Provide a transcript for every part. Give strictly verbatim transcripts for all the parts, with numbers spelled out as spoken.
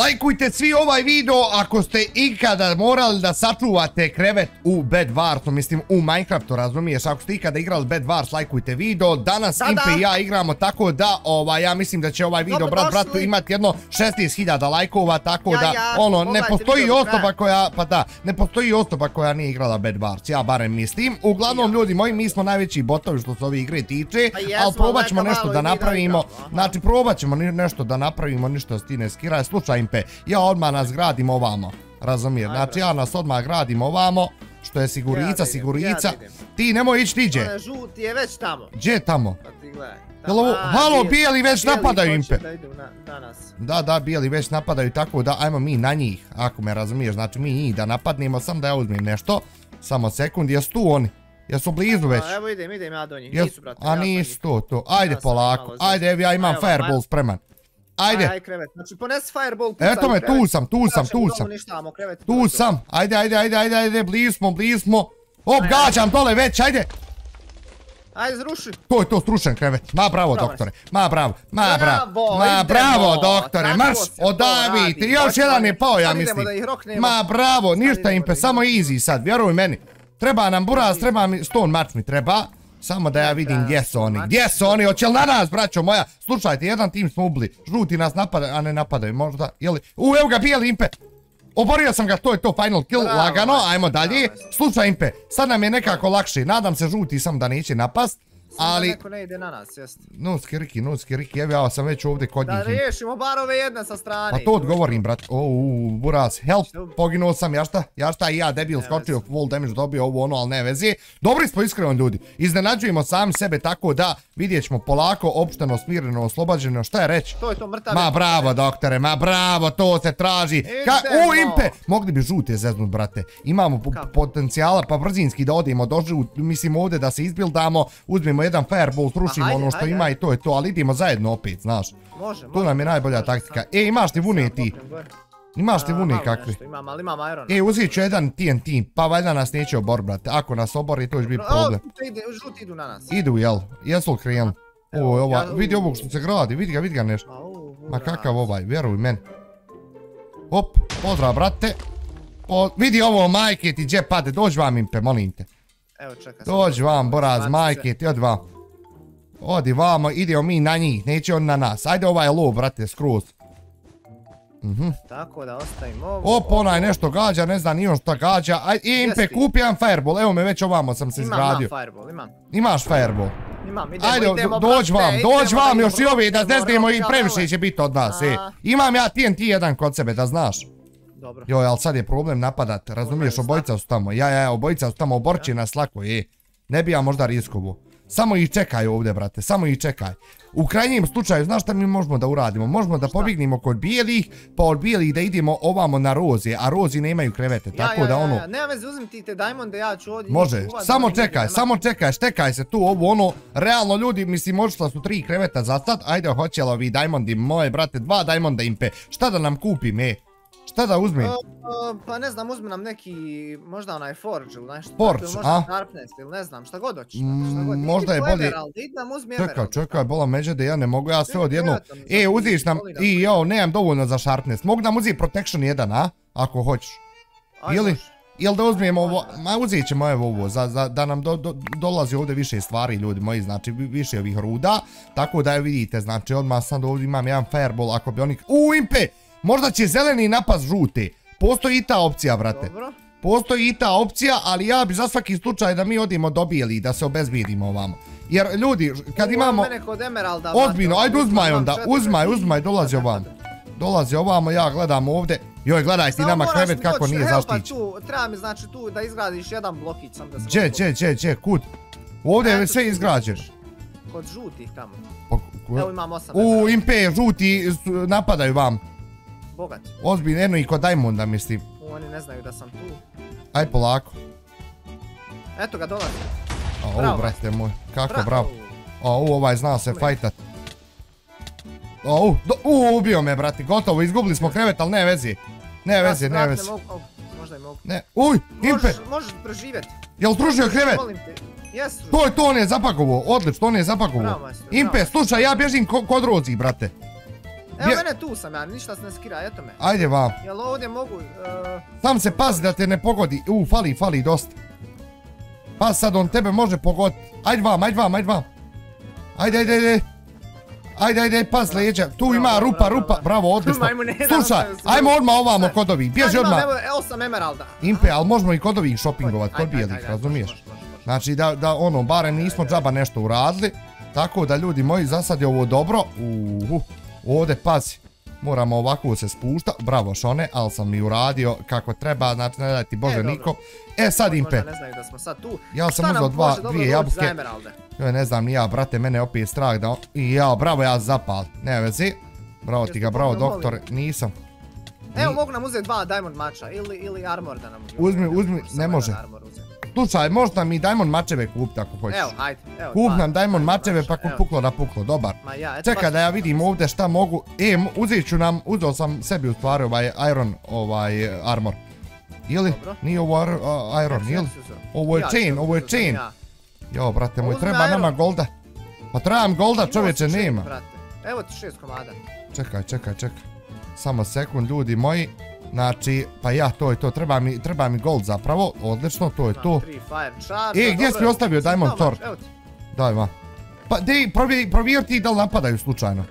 Lajkujte svi ovaj video ako ste ikada morali da sačuvate krevet u Bedwarsu, mislim u Minecraftu, razumiješ, ako ste ikada igrali Bedwars, lajkujte video. Danas Impe i ja igramo, tako da ovaj, ja mislim da će ovaj video, brat bratu, imati jedno šesnaest hiljada lajkova, tako da ono, ne postoji osoba koja, pa da, ne postoji osoba koja nije igrala Bedwars, ja barem mislim. Uglavnom, ljudi moji, mi smo najveći botovi što se ove igre tiče, ali probat ćemo nešto da napravimo, znači probat ćemo nešto da napravimo, ništa s ti ne skiraj, slučaj Impe, ja odmah nas gradim ovamo, razumiješ, znači ja nas odmah gradim ovamo, što je sigurica, sigurica, ti nemoj ići tiđe. Žuti je već tamo. Gdje tamo? Halo, bijeli već napadaju, Impe. Da, da, bijeli već napadaju, tako da ajmo mi na njih, ako me razumiješ, znači mi njih da napadnemo, sam da ja uzmem nešto, samo sekund, jesu tu oni? Jesu blizu već? Evo idem, idem ja do njih, nisu brate. A nisu to, to, ajde polako, ajde, evo ja imam fireball spreman. Ajde. Aj, krevet, znači ponesi fireball. Eto me, tu sam, tu sam, tu sam. Tu sam, ajde, ajde, ajde, ajde, ajde, blizu smo, blizu smo. Op, gađam dole već, ajde. Ajde, zruši. To je to, stručen krevet. Ma bravo, doktore, ma bravo, ma bravo, ma bravo, doktore, marš, odavite. Još jedan je pao, ja mislim. Ma bravo, ništa Impe, samo easy sad, vjeruj meni. Treba nam buraz, treba mi, stone match mi treba. Samo da ja vidim gdje su oni, gdje su oni, hoće li na nas, braćo moja? Slušajte, jedan tim smo ubili, žuti nas napadaju, a ne napadaju, možda, jeli? U, evo ga, bijeli Impe! Oborio sam ga, to je to, final kill, lagano, ajmo dalje. Slušaj Impe, sad nam je nekako lakše, nadam se žuti sam da neće napast, ali... Sada neko ne ide na nas, jeste. Nuski Riki, Nuski Riki, evo ja sam već ovdje kod njih. Da riješimo bar ove jedne sa strane. Pa to odgovorim, brat, ouu, buraz, help, poginuo sam, ja šta, ja šta i ja, debil, skočio, full damage dobio, ovo ono, ali ne veze. Dobri smo, iskreno ljudi, iznenađujemo sami sebe, tako da vidjet ćemo polako, opšteno, smireno, oslobađeno, šta je reći? To je to, mrtav. Ma bravo, doktore, ma bravo, to se traži. U, Impe, mogli bi žute zeznut, brate, imamo potencijala, pa brzinski da odemo, mislim ovdje da se izbildamo, uzmemo jedan fireball, srušimo ono što ima i to je to, ali idemo zajedno opet, znaš. To nam je najbolja taktika. E, imaš ti vune ti? Imaš ti vune kakvi? E, uzit ću jedan T N T, pa valjda nas neće obor, brate. Ako nas obori, to će biti problem. Žuti idu na nas. Idu, jel? Jesu li krenuli? Vidi ovog što se gradi, vidi ga, vidi ga nešto. Ma kakav ovaj, vjeruj meni. Op, pozdrav, brate. Vidi ovo, majke ti, gdje pade, dođi vam Impe, molim te. Dođi vam, buraz, majke, ti odi vam. Odi vamo, idemo mi na njih, neće on na nas. Ajde ovaj low, brate, skroz. Tako da ostavim ovo. Op, onaj nešto gađa, ne zna ni on šta gađa. Ajde, Impe, kupi jedan fireball, evo me već ovamo sam se izgradio. Imam fireball, imam. Imaš fireball? Imam, idemo, idemo. Ajde, dođi vam, dođi vam, još i ovi, da zeznemo i previše će biti od nas. Imam ja T N T jedan kod sebe, da znaš. Joj, ali sad je problem napadat, razumiješ, obojica su tamo, ja, ja, obojica su tamo, oborči nas lako, je, ne bi ja možda riskovo. Samo ih čekaj ovdje, brate, samo ih čekaj. U krajnjem slučaju, znaš šta mi možemo da uradimo? Možemo da pobjegnimo kod bijelih, pa od bijelih da idemo ovamo na roze, a rozi ne imaju krevete, tako da ono... Ja, ja, ja, nema veze, uzim ti te dajmonde, ja ću ovdje... Može, samo čekaj, samo čekaj, štekaj se tu, ovo ono, realno ljudi, mislim, odšla su tri kreveta za sad, ajde, hoćela ovi dajmondi, moje, brate, dva dajmonda Impe, šta da nam kupim, e? Šta da uzmem? Pa ne znam, uzmem nam neki, možda onaj forge ili nešto. Forge, a? Ne znam, šta god hoćeš. Možda je bolje. Čekaj, čekaj, bola međe da ja ne mogu, ja sve odjedno. E, uziš nam, i jo, nemam dovoljno za sharpness. Mogu nam uzeti protection jedan, a? Ako hoćeš. Ili? Jel da uzmijemo ovo, ma uzet ćemo evo ovo, da nam dolazi ovdje više stvari ljudi moji, znači više ovih ruda. Tako da je vidite, znači odmah sad ovdje imam jedan fireball, ako bi oni... U, Impe! Možda će zeleni napast žute, postoji i ta opcija, brate. Postoji i ta opcija, ali ja bi za svaki slučaj da mi odimo do bijeli i da se obezbjedimo ovamo. Jer ljudi, kad imamo... Odbino, ajde uzmaj onda, uzmaj, uzmaj, dolazi ovamo. Dolazi ovamo, ja gledam ovdje. Joj, gledaj ti nama krevet kako nije zaštićen. Treba mi znači tu da izgradiš jedan blokić. Če, če, če, če, kud? Ovdje je sve izgrađeš. Kod žutih tamo. Evo imam osam. U, Impe, žuti napadaju vam. Ozbiljno, jedno i kod Dajmonda mislim. Oni ne znaju da sam tu. Aj polako. Eto ga, dolazi. Ovo, brate moj, kako bravo. Ovo, ovaj znao se fajtat. Ovo, ubio me, brate, gotovo, izgubili smo krevet, ali ne vezi. Ne vezi, ne vezi. Možda i mogu. Uj, Impe. Možeš preživjeti. Jel družio krevet? To je to, on je zapakovo, odlično, on je zapakovo. Impe, slušaj, ja bježim kod rozi, brate. Evo mene, tu sam ja, ništa se ne skira, eto me. Ajde vam. Jel ovdje mogu... Sam se pazi da te ne pogodi. U, fali, fali, dosta. Pa sad on tebe može pogoditi. Ajde vam, ajde vam, ajde vam. Ajde, ajde, ajde. Ajde, ajde, pas leđa. Tu ima rupa, rupa. Bravo, odlično. Slušaj, ajmo odmah ovamo kod ovih. Bježi odmah. Evo sam emeralda. Impe, ali možemo i kod ovih shoppingovat, kod bijelih, razumiješ? Znači da ono, barem nismo džaba nešto uradili. Tako da ljudi moji, za sad je ovo dobro. Ovdje, pazi. Moramo ovako se spušta. Bravo Šone, ali sam i uradio kako treba. Znači ne daj ti bože niko. E sad Impe. Ja sam uzao dva, dvije jabuke. Ne znam ni ja, brate, mene je opet strah da... Ja, bravo, ja zapal. Ne vezi. Bravo ti ga, bravo doktore. Nisam. Evo, mogu nam uzeti dva diamond mača ili armor da nam... Uzmi, uzmi, ne može. Slušaj, možeš nam i diamond mačeve kupiti ako hoćeš. Evo, ajde. Kup nam diamond mačeve pa kupuklo na puklo, dobar. Čekaj da ja vidim ovdje šta mogu. E, uzet ću nam, uzeo sam sebi u stvari ovaj iron, ovaj armor. Ili? Nije ovo iron, ili? Ovo je chain, ovo je chain. Jo, brate moj, treba nama golda. Pa trebam golda, čovječe, nema. Evo ti šest komada. Čekaj, čekaj, čekaj. Samo sekund, ljudi moji. Znači, pa ja, to je to, treba mi gold zapravo. Odlično, to je to. E, gdje si ostavio diamond sword? Daj vam. Pa, dej, provjer ti da li napadaju slučajno.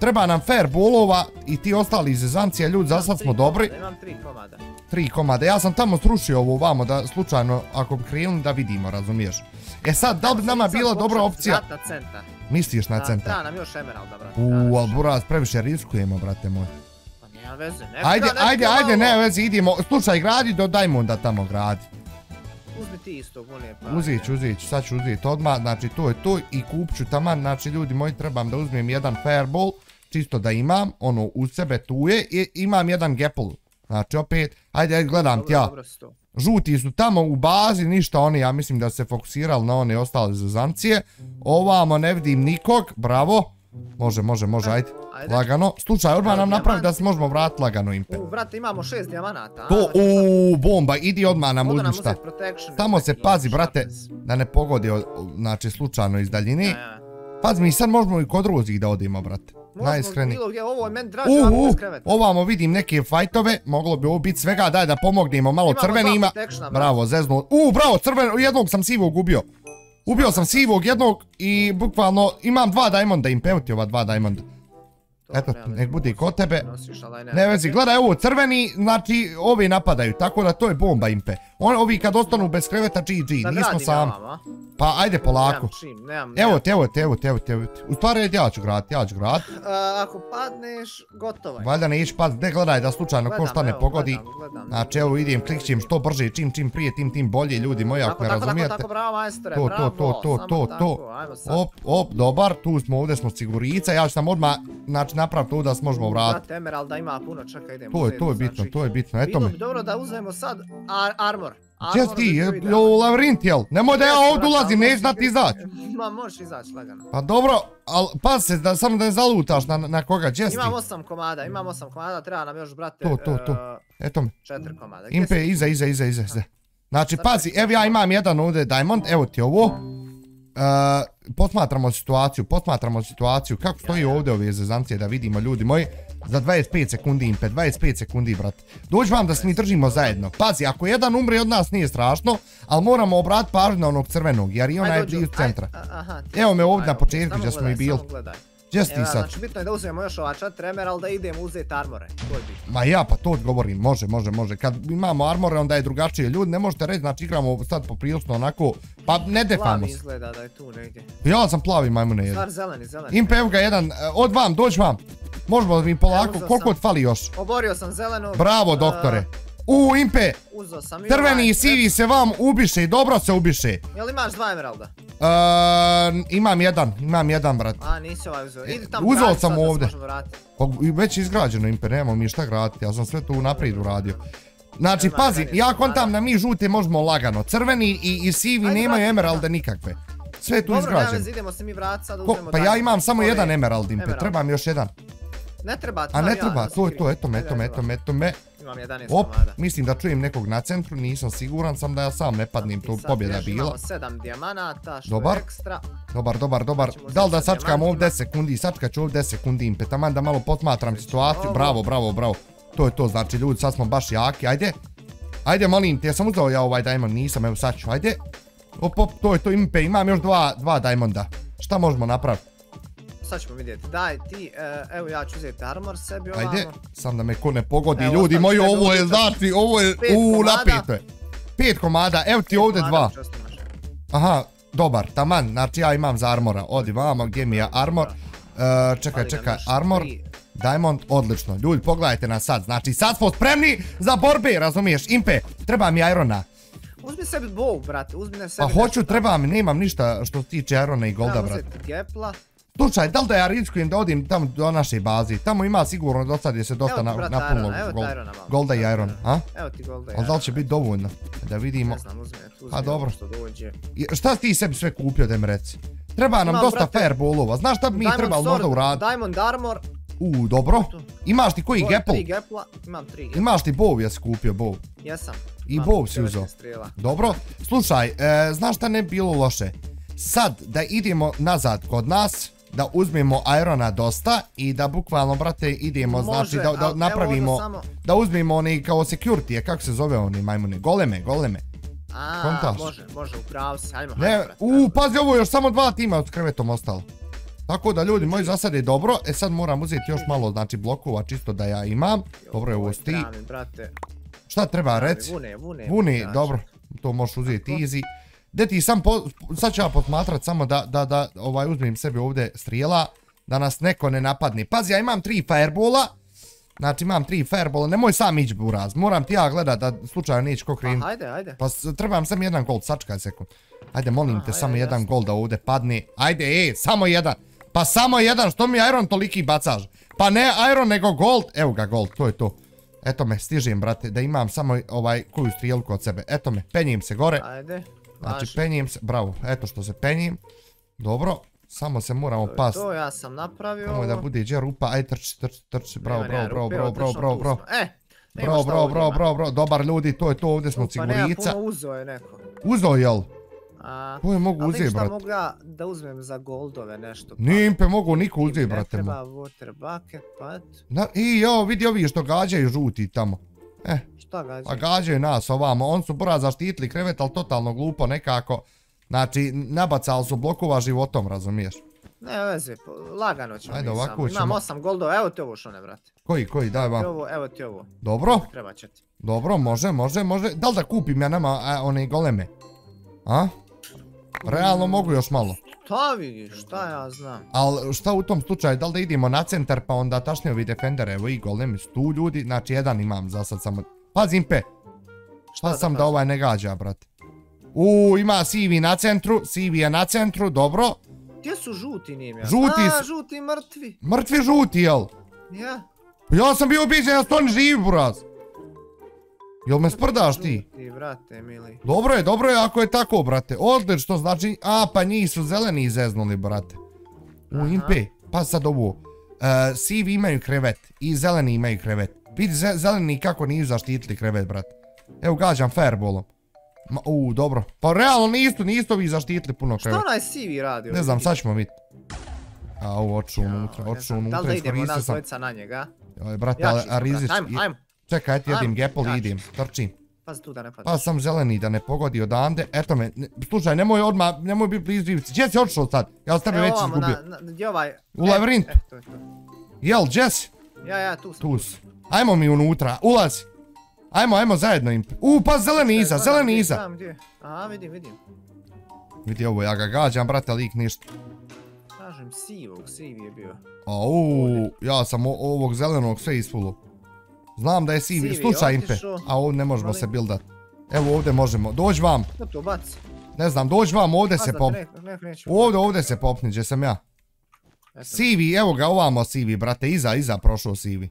Treba nam fair bolova i ti ostali iz Zancija, ljudi, za sad smo dobri. Imam tri komada. Tri komada, ja sam tamo srušio ovo vamo da slučajno, ako bi krenuli, da vidimo, razumiješ. E sad, da li bi nama bila dobra opcija? Misliš na centar? Da, nam još emeralda, brate. Uuu, ali buraz, previše riskujemo, brate moj. Pa nema veze, neka, neka. Ajde, ajde, ajde, nema veze, idimo. Slušaj, gradi do Diamonda tamo, gradi. Uzmi ti istog, on je pa... Uzit ću, uzit ću, sad ću uzit odmah, znači to je to i kupću taman, znači ljudi moji, trebam da uzmem jedan fireball, čisto da imam, ono, uz sebe tu je, i imam jedan gapple. Znači opet, ajde, gledam ti ja. Žuti su tamo u bazi, ništa oni, ja mislim da se fokusirali na one ostale zezancije. Ovamo ne vidim nikog, bravo. Može, može, može, ajde. Lagano. Slučaj, odmah nam napravi da se možemo vratiti lagano, Impe. U, brate, imamo šest dijamanata. To, uuu, bomba, idi odmah nam uzmi šta. Samo se pazi, brate, da ne pogodi, znači, slučajno iz daljini. Pazi mi, sad možemo i kod drugih da odimo, brate. Najiskreni. Uuu, ovamo vidim neke fajtove, moglo bi ovo biti svega, daj da pomognemo malo crvenima. Bravo, zezno. Uuu, bravo, crveno, jednog sam sivog ubio. Ubio sam sivog jednog i bukvalno imam dva diamonda, im pevti ova dva diamonda. Eto, nek bude i kod tebe. Ne vezi, gledaj ovo, crveni, znači ovi napadaju, tako da to je bomba, Impe. Ovi kad ostanu bez kreveta, dži dži, nismo sami. Pa ajde polako. Evo te, evo te, evo te, evo te. U stvari ja ću grad, ja ću grad. Ako padneš, gotovo je. Valjda ne ići pad, ne gledaj da slučajno ko šta ne pogodi. Znači evo idem, klikćem što brže, čim čim prije, tim tim bolje, ljudi moji, ako me razumijete. Tako, tako, tako, bravo majstore, bravo, samo tako, ajmo sad. Op, op, dobar, tu smo, ovdje smo sigurica, ja ću sam odmah, znači napraviti ovo da se možemo vratiti. Znate, emeralda ima puno, čekaj, idemo. To je, to je bitno, to je bitno, eto mi. Bilo bi dobro da uzmemo sad armor. Če ti, u lavrint, jel? Nemoj da ja ovdje ulazim, neć da ti izaći. Ma, možeš izaći lagano. Pa dobro, ali pas se, samo da ne zalutaš na koga, če ti? Imam osam komada, imam osam komada, treba nam još, brate, to, to, to, eto mi. Četiri komada. Impe, iza, iza, iza, iza. Znači, pazi, evo ja imam jedan ovdje diamond, evo ti ovo. Posmatramo situaciju, posmatramo situaciju, kako stoji ovdje ove zezancije da vidimo, ljudi moji. Za dvadeset pet sekundi, Impe, dvadeset pet sekundi, brate. Dođi vam da se mi držimo zajedno. Pazi, ako jedan umre od nas nije strašno, ali moramo obratiti pažnju na onog crvenog, jer i ona je blizu centra. Evo me ovdje na početku, gdje smo i bili. Gdje si ti sad? Znači, bitno je da uzmemo još ova četiri emeralda, ali da idemo uzeti armore. Ma ja, pa to odgovorim, može, može, može. Kad imamo armore, onda je drugačije. Ljudi, ne možete reći, znači igramo sad poprilično onako, pa ne defamo se. Plavi izgleda da je tu negdje. Ja sam plavi, majmune jedan. Star zeleni, zeleni. Impe, evo ga jedan, od vam, dođi vam. Možemo mi polako, koliko od fali još? Oborio sam zelenu. Bravo, doktore. U, Impe, crveni i sivi se vam ubiše i dobro se ubiše. Jel imaš dva emeralda? Imam jedan, imam jedan, brat. A, nisi ovaj uzeo. Idi tamo gradi, sad da se možemo vratiti. Već je izgrađeno, Impe, nemamo mi šta graditi, ja sam sve to naprijed uradio. Znači, pazi, ja kontam da mi žute možemo lagano. Crveni i sivi nemaju emeralda nikakve. Sve je tu izgrađeno. Dobro, nevez, idemo se mi vratiti, sad uzmemo... Pa ja imam samo jedan emerald, Impe, trebam još jedan. Ne treba, to sam ja. A ne treba, to je to, eto me, eto me, eto me, eto me. imam jedanaest komada. Mislim da čujem nekog na centru, nisam siguran, sam da ja sam ne padnim, tu pobjeda bila. Imamo sedam dijamanata, što je ekstra. Dobar, dobar, dobar. Da li da sačkam ovdje deset sekundi, sačkat ću ovdje deset sekundi impet, taman da malo potmatram situaciju. Bravo, bravo, bravo. To je to, znači ljudi, sad smo baš jaki, ajde. Ajde, molim te, sam uzao ja ovaj diamond, nisam, evo sad ću, ajde. Op, op, to je to impe, imam još dva, dva diamonda. Šta možemo napraviti? Sad ćemo vidjeti, daj ti, evo ja ću uzeti armor sebi ovamo. Ajde, sam da me ko ne pogodi, ljudi moji, ovo je, znači, ovo je, uuu, napeto je. Pet komada, evo ti ovdje dva. Aha, dobar, taman, znači ja imam za armora, odi vamo, gdje mi je armor? Čekaj, čekaj, armor. Diamond, odlično, ljudi, pogledajte nas sad, znači sad smo spremni za borbe, razumiješ, impe, treba mi irona. Uzmi sebi bow, brate, uzmi ne sebi... A hoću, treba mi, nemam ništa što tiče irona i golda, brate. Treba uzeti gepla. Slučaj, da li da ja riskujem da odim tamo do naše bazi, tamo ima sigurno do sad je se dosta napunilo golda i irona, a? Evo ti golda i irona. A da li će biti dovoljno, da vidimo? Ne znam, uzmi, uzmi što dođe. Šta ti sebi sve kupio, da mi reci? Treba nam dosta fireballova, znaš šta bi mi trebali možda uraditi? Diamond armor. Uuu, dobro. Imaš ti koji gepl? Imam tri gepla, imam tri gepla. Imaš ti bow, jesi kupio bow? Jesam. I bow si uzeo. Dobro, slušaj, znaš šta ne bi bilo loše? Sad da idemo nazad kod nas, da uzmemo irona dosta i da bukvalno, brate, idemo, znači da napravimo, da uzmemo oni kao security, kako se zove oni majmune, goleme, goleme. Aaa, može, može, upravo si, ajmo, hajmo, brate. Uuu, pazi ovo, još samo dva tima s krevetom ostalo. Tako da ljudi moji, za sad je dobro, e sad moram uzeti još malo, znači blokova čisto da ja imam. Dobro je ovo sti. Šta treba reći? Vune, dobro, to možeš uzeti easy. Deti, sad ću ja potmatrat samo da uzmem sebi ovdje strijela, da nas neko ne napadne. Pazi, ja imam tri firebola, znači imam tri firebola, nemoj sam ići buraz, moram ti ja gledat da slučajno neći ko krenu. Pa hajde, hajde. Pa trebam sam jedan gold, sačkaj sekund. Hajde, molim te, samo jedan gold da ovdje padne, hajde, e, samo jedan. Pa samo jedan, što mi iron toliki bacaš? Pa ne iron nego gold, evo ga gold, to je to. Eto me, stižem brate, da imam samo ovaj koju strijelku od sebe. Eto me, penjem se gore. Ajde, važi. Znači penjem se, bravo, eto što se penjem. Dobro, samo se moramo past. To ja sam napravio. Nemoj da bude iđe rupa, aj trči, trči, trči, bravo, bravo, bravo, bravo, bravo, bravo, bravo. E! Bravo, bravo, bravo, bravo, bravo, dobar ljudi, to je to, ovdje smo cigurica. Pa nema puno, uzeo je neko. Uzeo jel? Ko je mogu uzeti, brate? A vidiš da mogu da uzmem za goldove nešto. Nije impe mogu niko uzeti, brate. Ne treba water bucket, pad. I jo, vidi ovi što gađaju žuti tamo. Eh, šta gađaju? Pa gađaju nas ovamo, oni su bura zaštitili krevet, ali totalno glupo nekako. Znači, nabacali su blokova životom, razumiješ? Ne veze, lagano ćemo mi samo. Imam osam goldova, evo ti ovo Šone, brate. Koji, koji, daj vam. Evo ti ovo. Dobro. Treba će ti. Dobro, može, može, može. Da li da kupim ja nama one goleme? A? Realno mogu još malo. Šta vidiš, šta ja znam. Ali šta u tom slučaju, da li da idemo na centar pa onda tašnije ovi defender, evo i golemi su tu ljudi, znači jedan imam za sad samo. Pazi impe. Šta sam da ovaj ne gađa, brate. Uuu, ima sivi na centru, sivi je na centru, dobro. Gdje su žuti njim, ja? Aaa, žuti mrtvi. Mrtvi žuti, jel? Ja. Ja sam bio ubiđen, ja stojim živi, buraz. Jel me sprdaš ti? Dobro je, dobro je ako je tako, brate. Odlično, znači, a pa njih su zeleni izeznuli, brate. U impe, pa sad ovo. Sivi imaju krevet i zeleni imaju krevet. Vidi zeleni kako nisu zaštitili krevet, brate. Evo gađam fireballom. Uuu, dobro. Pa realno nisu, nisu ovi zaštitili puno krevet. Što onaj sivi radi? Ne znam, sad ćemo vidjeti. A ovo, oču unutra, oču unutra. Da li da idemo nas dvojica na njega? Joj, brate, a rizič... Čekaj, ti jedim gepol i idim, trčim. Pazi tu da ne padi. Pazi sam zeleni da ne pogodi odande, eto me, slušaj, nemoj odmah, nemoj biti blizu živci. Gdje si odšao sad? Ja s tebe već izgubio. Gdje ovaj? U lavirintu. Jel, gdje si? Ja, ja, tu sam. Tu si. Ajmo mi unutra, ulazi. Ajmo, ajmo zajedno im. U, pazi zeleni iza, zeleni iza. Aha, vidim, vidim. Vidi ovo, ja ga gađam, brate, lik ništa. Kažem sivog, sivi je bio. Au, ja sam ovog zelenog sve isfulu. Znam da je sivi, slučaj impe, a ovdje ne možemo se bildat. Evo ovdje možemo, dođi vam. Ne znam, dođi vam, ovdje se popni. Ovdje, ovdje se popni, gdje sam ja. Sivi, evo ga ovamo sivi, brate, iza, iza prošao sivi.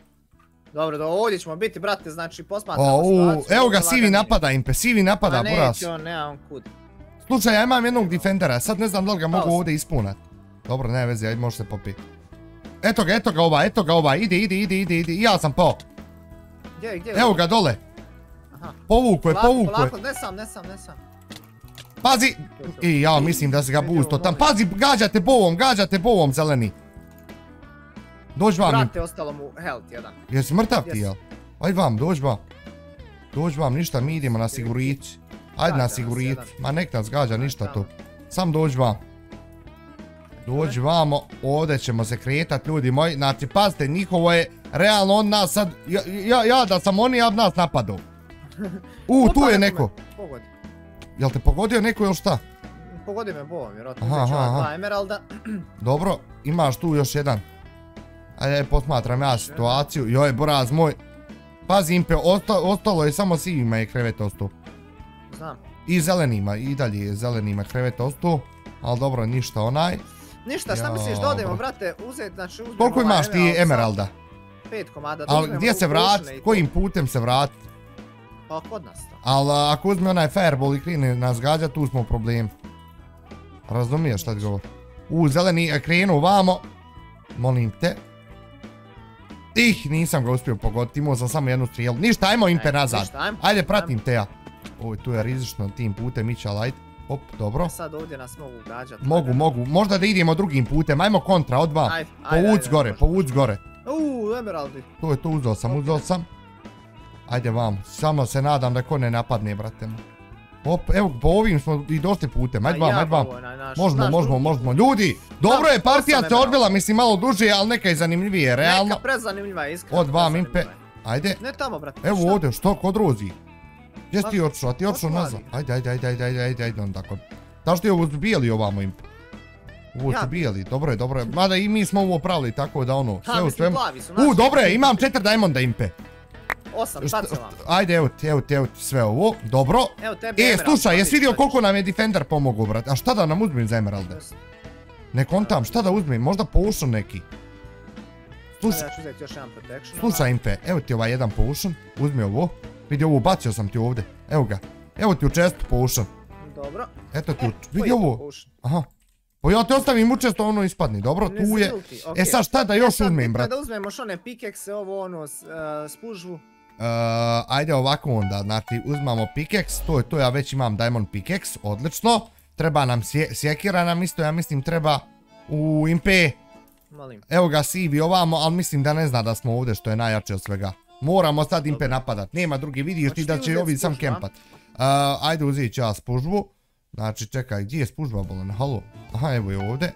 Dobro, do ovdje ćemo biti, brate, znači posmatramo situaciju. Evo ga, sivi napada impe, sivi napada, buras. A neće on, nema on kud. Slučaj, ja imam jednog defendera, sad ne znam da li ga mogu ovdje ispunat. Dobro, ne vezi, ajde može se popiti. Eto ga, eto ga ova, eto ga ova, ide, ide, ide, ide, ja sam pao. Gdje, gdje? Evo ga, dole. Povukuje, povukuje. Polako, ne sam, ne sam, ne sam. Pazi! I ja mislim da si ga busto tam. Pazi, gađate bovom, gađate bovom, zeleni. Dođi vam. Brate, ostalo mu health jedan. Jesi mrtav ti, jel? Ajde vam, dođi vam. Dođi vam, ništa, mi idemo na sigurić. Ajde na sigurić. Ma nek nas gađa, ništa to. Sam dođi vam. Dođi vamo, ovdje ćemo se kretat, ljudi moji. Znači, pazite, njihovo je, realno on nas sad, ja da sam oni, ja bi nas napadao. U, tu je neko. Jel te pogodio neko ili šta? Pogodi me bovom, vjerojatno. Aha, aha. Emeralda. Dobro, imaš tu još jedan. Ajde, posmatram ja situaciju. Joj, boraz moj. Pazi, Impe, ostalo je samo sivima je krevet ostao. Znam. I zelenima, i dalje je zelenima krevet ostao. Ali dobro, ništa onaj. Ništa, šta misliš da odemo, brate, uzeti, znači uzmemo... Koliko imaš ti emeralda? Pet komada, da uzmemo u kušne i to. Ali gdje se vrati, kojim putem se vrati? Pa kod nas to. Ali ako uzme onaj fireball i krene nas gađa, tu smo u problemu. Razumiješ šta ti govori? U, zeleni, krenu vamo. Molim te. Ih, nisam ga uspio pogoditi, imao sam samo jednu strijelu. Ništa, ajmo Impe nazad. Ajde, pratim te ja. Ovo, tu je rizično tim putem, iće lajt. Op, dobro. Sad ovdje nas mogu ugađati. Mogu, mogu. Možda da idemo drugim putem. Ajmo kontra, od dva. Povuc gore, povuc gore. Uuu, emeraldi. To je to, uzao sam, uzao sam. Ajde vam. Samo se nadam da ko ne napadne, brate. Op, evo, po ovim smo i došli putem. Ajde vam, ajde vam. Možemo, možemo, možemo. Ljudi, dobro je, partija se odbila, mislim malo duže, ali neka je zanimljivije, realno. Neka prezanimljiva je, iskreno. Od vam, Impe. Ajde. Ne tamo, brate. Evo ovdje, što kod rozi. Gdje si ti odšao? A ti odšao nazad? Ajde, ajde, ajde, ajde, ajde, ajde, ajde, onda tako. Zašto je ovo bijeli ovamo, Impe? Ovo su bijeli, dobro je, dobro je. Mada i mi smo ovo pravili, tako da ono, sve u svemu. U, dobro je, imam četiri diamonda, Impe. Osam, sad se vam. Ajde, evo ti, evo ti, evo ti, sve ovo, dobro. E, slušaj, jesi vidio koliko nam je Defender pomogao, brate? A šta da nam uzmem za emeralde? Ne kontam, šta da uzmem, možda potion neki. Slušaj, Impe, evo ti ovaj jedan potion, uzmi ovo. Vidi ovo, bacio sam ti ovdje, evo ga. Evo ti u čestu potion. Dobro. Eto ti, vidi ovo. Aha. Pa ja te ostavim u čestu, ono ispadni, dobro, tu je. E sad šta da još uzmem, brat? Kada uzmemo Šone pikekse, ovo ono, spužvu. Ajde ovako onda, znači uzmamo pikeks, to ja već imam diamond pikeks, odlično. Treba nam sjekira nam isto, ja mislim treba u Impe. Evo ga sivi ovamo, ali mislim da ne zna da smo ovdje što je najjače od svega. Moramo sad Impe napadat, nema drugi, vidiš ti da će ovi sam kempat. Ajde uzeti ću ja spužbu. Znači čekaj, gdje je spužba bolan, halo? Aha, evo je ovdje.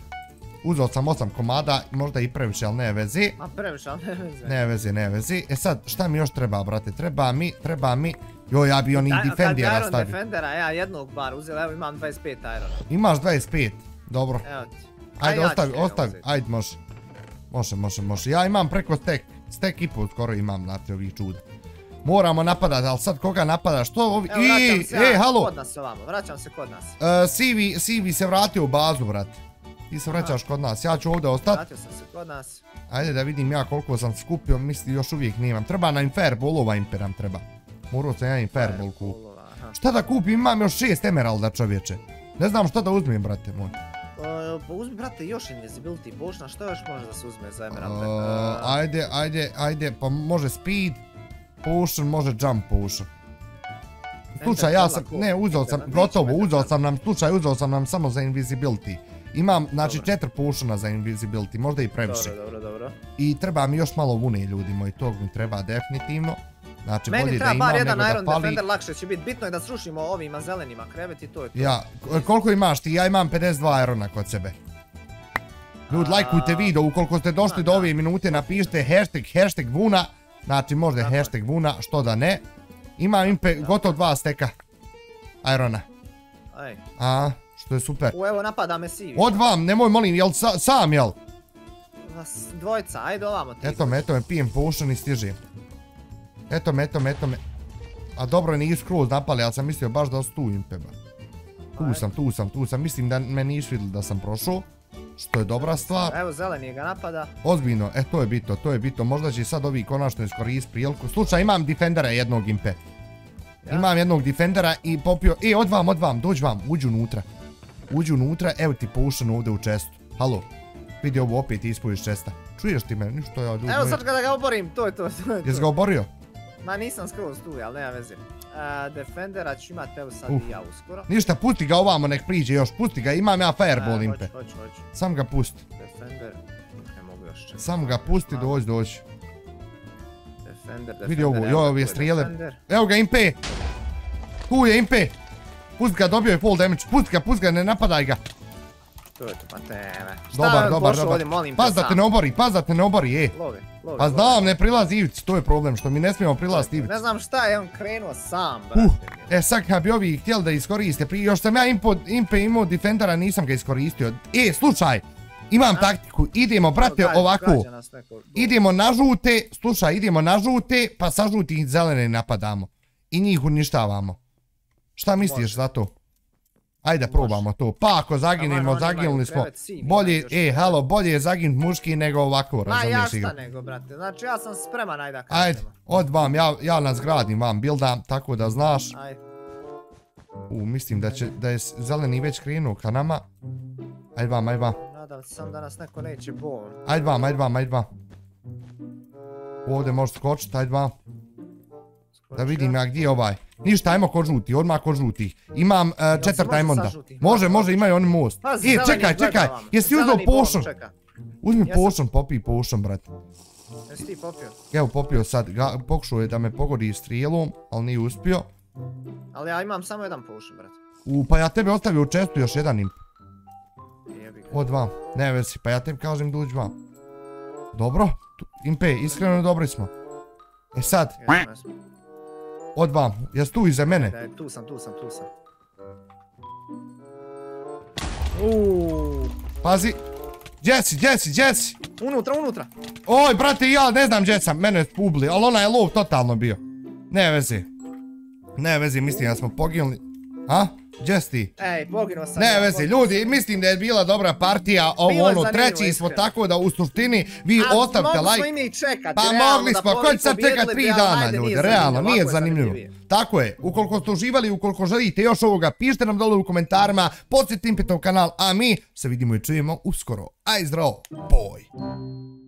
Uzeo sam osam komada, možda i previše, ali ne vezi. A previše, ali ne vezi. Ne vezi, ne vezi. E sad, šta mi još treba, brate? Treba mi, treba mi... Joj, ja bi onih Defendera stavio. Kad Iron Defendera, ja jednog bar uzela, evo imam dvadeset pet Irona. Imaš dvadeset pet, dobro. Evo ti. Ajde, ostavi, ostavi, ajde, može. Može, može, može. Ja imam preko stek. Stek i pol skoro imam, znate, ovih čuda. Moramo napadati, ali sad koga napada, što ovi... Evo, vraćam se, evo, kod nas ovamo, vraćam se kod nas. Sivi, Sivi se vratio u bazu, brate. Ti se vraćaš kod nas, ja ću ovdje ostati. Vratio sam se kod nas. Ajde da vidim ja koliko sam skupio, misli još uvijek nemam. Treba nam fireballova, Impe nam treba. Morao sam ja im fireball kupiti. Šta da kupim, imam još šest emeralda, čovječe. Ne znam šta da uzmem, brate moj. Uzmi, brate, još invisibility bošna, šta još može da se uzme za emeralde? Ajde, ajde, ajde, pa može speed potion, može jump potion. Slučaj, ja sam, ne, uzeo sam, gotovo, uzeo sam nam, slučaj, uzeo sam nam samo za invisibility. Imam, znači, četiri potiona za invisibility, možda i previše. Dobro, dobro, dobro. I treba mi još malo vune, ljudi moji, tog mi treba definitivno. Znači, bolje da imam nego da pali. Meni treba bar jedan Iron Defender, lakše će biti. Bitno je da srušimo ovima zelenima krevet i to je to. Ja, koliko imaš ti? Ja imam pedeset dva Irona kod sebe. Ljudi, lajkujte video, ukoliko ste došli do ove minute, napišite hashtag, hashtag vuna. Znači, možda hashtag vuna, što da ne. Imam gotovo dva steka Irona. Aj. A? Što je super. U, evo napada me Sivi. Od vam, nemoj molim, jel sam, jel? Dvojca, ajde ovamo ti. Eto me, eto me, pijem potion i stižem. Eto me, eto me, eto me. A dobro, nisu skroz napali, ali sam mislio baš da su tu Impeba. Tu sam, tu sam, tu sam, mislim da me nisu vidjeli da sam prošao. Što je dobra stvar. Evo zeleni ga napada. Ozbiljno, e to je bito, to je bito. Možda će sad ovi konačno iskoristiti priliku. Slučaj, imam Defendera jednog Impe. Imam jednog Defendera i popio, e od vam, od vam, dođi vam, uđi unutra. Uđi unutra, evo ti potion ovdje u čestu. Halo, vidi ovo opet ispojiš česta. Čuješ ti mene, ništa ja... Evo sad kada ga oborim, to je to. Jesi ga oborio? Ma nisam skroz tu, ali nema veze. Defendera ću imat, evo sad i ja uskoro. Ništa, pusti ga ovamo, nek priđe još, pusti ga, imam ja fireball impe. Hoću, hoću. Sam ga pusti. Defender, ne mogu još čekati. Sam ga pusti, dođi, dođi. Defender, defender. Vidi ovo, joj, ove strijele. Evo ga impe! Tu je impe! Pusti ga, dobio je full damage, pusti ga, pusti ga, ne napadaj ga. To je to, pa teme. Dobar, dobar, dobar. Paz da te ne obori, paz da te ne obori, e. Lovi. Pa znam, ne prilazi Ivic, to je problem, što mi ne smijemo prilaziti Ivic. Ne znam šta je, on krenuo sam, brate. E, sad kad bi ovi htjeli da iskoriste, još sam ja impe imao defendera, nisam ga iskoristio. E, slušaj, imam taktiku, idemo, brate, ovako. Idemo na žute, slušaj, idemo na žute, pa sa žutih zelene napadamo. I njih uništavamo. Šta misliš za to? Ajde probamo to, pa ako zaginimo, zaginili smo, bolje, e, halo, bolje je zaginut muški nego ovako, razumiješ igra. Ma jašta nego, brate, znači ja sam spreman, ajde ako. Ajde, od vam, ja nas gradim, vam buildam, tako da znaš. Ajde. U, mislim da je zeleni već krenuo ka nama. Ajde vam, ajde vam. Nadam se sam da nas neko neće bol. Ajde vam, ajde vam, ajde vam. Ovdje možeš skočiti, ajde vam. Da vidim ja gdje je ovaj. Ništa, ajmo ko žuti, odmah ko žuti. Imam četiri diamonda. Može, može, imaju oni most. E, čekaj, čekaj, jesi uzeo potion? Uzmi potion, popij potion, brate. Jesi ti popio? Evo, popio sad. Pokušao je da me pogodi strijelom, ali nije uspio. Ali ja imam samo jedan potion, brate. U, pa ja tebe ostavio u čestu još jedan imp. Od vam, ne vesi, pa ja tebi kažem da uđi vam. Dobro, impe, iskreno dobri smo. E sad. Od vam, jes tu iza mene? Tu sam, tu sam, tu sam. Pazi. Gdje si, gdje si, gdje si? Unutra, unutra. Oj, brate, ja ne znam gdje sam, mene publi, ali ona je low totalno bio. Ne vezi. Ne vezi, mislim da smo poginuli. A? Gdje si ti? Ej, poginuo sam. Ne vezi, ljudi, mislim da je bila dobra partija, ovo ono, treći smo, tako da u suštini vi ostavite like. Pa mogli smo, ko će sad čekati tri dana, ljudi, realno, nije zanimljivo. Tako je, ukoliko ste uživali, ukoliko želite još ovoga, pišite nam dole u komentarima, podsjetite na kanal, a mi se vidimo i čujemo uskoro. Aj zdravo, boj!